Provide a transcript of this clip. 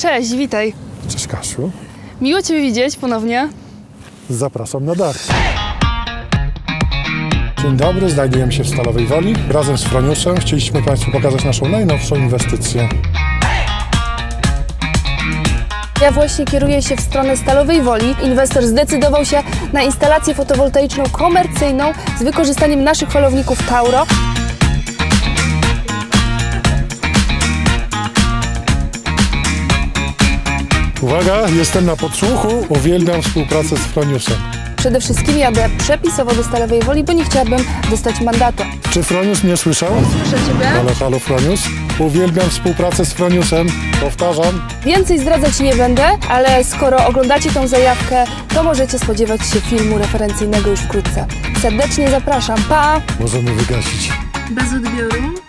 Cześć, witaj. Cześć, Kasiu. Miło Cię widzieć ponownie. Zapraszam na dach. Dzień dobry, znajdujemy się w Stalowej Woli. Razem z Froniuszem chcieliśmy Państwu pokazać naszą najnowszą inwestycję. Ja właśnie kieruję się w stronę Stalowej Woli. Inwestor zdecydował się na instalację fotowoltaiczną komercyjną z wykorzystaniem naszych falowników Tauro. Uwaga, jestem na podsłuchu. Uwielbiam współpracę z Froniuszem. Przede wszystkim jadę przepisowo do Stalowej Woli, bo nie chciałabym dostać mandatu. Czy Froniusz mnie słyszał? Słyszę Ciebie. Ale halo, Froniusz. Uwielbiam współpracę z Froniuszem. Powtarzam. Więcej zdradzać nie będę, ale skoro oglądacie tą zajawkę, to możecie spodziewać się filmu referencyjnego już wkrótce. Serdecznie zapraszam. Pa! Możemy wygasić. Bez odbioru.